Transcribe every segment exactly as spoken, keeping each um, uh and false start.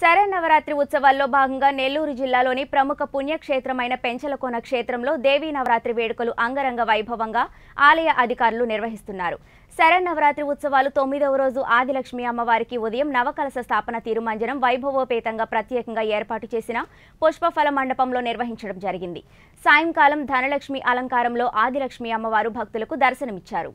శరన్నవరాత్రి ఉత్సవాల్లో భాగంగా నెల్లూరు జిల్లాలోని ప్రముఖ పుణ్యక్షేత్రమైన పెంచలకోన క్షేత్రంలో దేవీ నవరాత్రి వేడుకలు అంగరంగ వైభవంగా ఆలయ అధికారులు నిర్వహిస్తున్నారు. శరన్నవరాత్రి ఉత్సవాలు తొమ్మిదవ రోజు ఆదిలక్ష్మి అమ్మవారికి ఉదయం నవకలశ స్థాపన తిరుమంజనం వైభవోపేతంగా ప్రత్యేకంగా ఏర్పాటు చేసిన పుష్పఫల మండపంలో నిర్వహించడం జరిగింది. సాయంకాలం ధనలక్ష్మి అలంకారంలో ఆదిలక్ష్మి అమ్మవారు భక్తులకు దర్శనమిచ్చారు.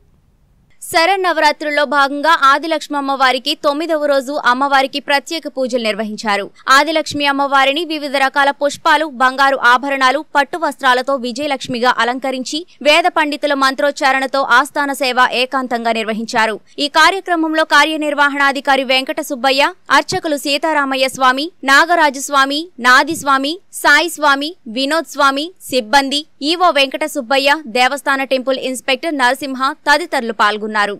శరన్నవరాత్రుల్లో భాగంగా ఆదిలక్ష్మి అమ్మవారికి తొమ్మిదవ రోజు అమ్మవారికి ప్రత్యేక పూజలు నిర్వహించారు. ఆదిలక్ష్మి అమ్మవారిని వివిధ రకాల పుష్పాలు, బంగారు ఆభరణాలు, పట్టు వస్త్రాలతో విజయలక్ష్మిగా అలంకరించి వేద పండితుల మంత్రోచ్చారణతో ఆస్థాన సేవ ఏకాంతంగా నిర్వహించారు. ఈ కార్యక్రమంలో కార్యనిర్వహణాధికారి వెంకట సుబ్బయ్య, అర్చకులు సీతారామయ్య స్వామి, నాగరాజుస్వామి, నాదిస్వామి, సాయిస్వామి, వినోద్ స్వామి, సిబ్బంది, ఈవో వెంకట సుబ్బయ్య, దేవస్థాన టెంపుల్ ఇన్స్పెక్టర్ నరసింహ తదితరులు పాల్గొన్నారు. ఉన్నారు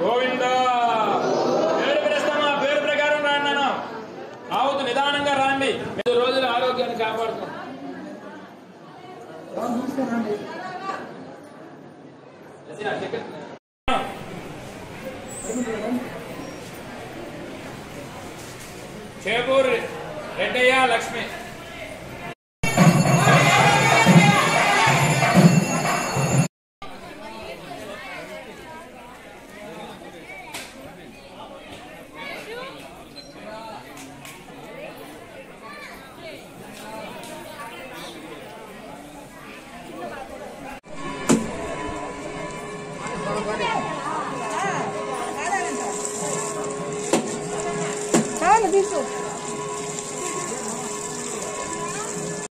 గోవిందా పేరు ప్రస్తామా పేరు ప్రకారం రాండి అన్న ఆవుతూ నిదానంగా రాండి. ఐదు రోజులు ఆరోగ్యాన్ని కాపాడుతాం. చేపూరు రెడ్డయ్య లక్ష్మి Isso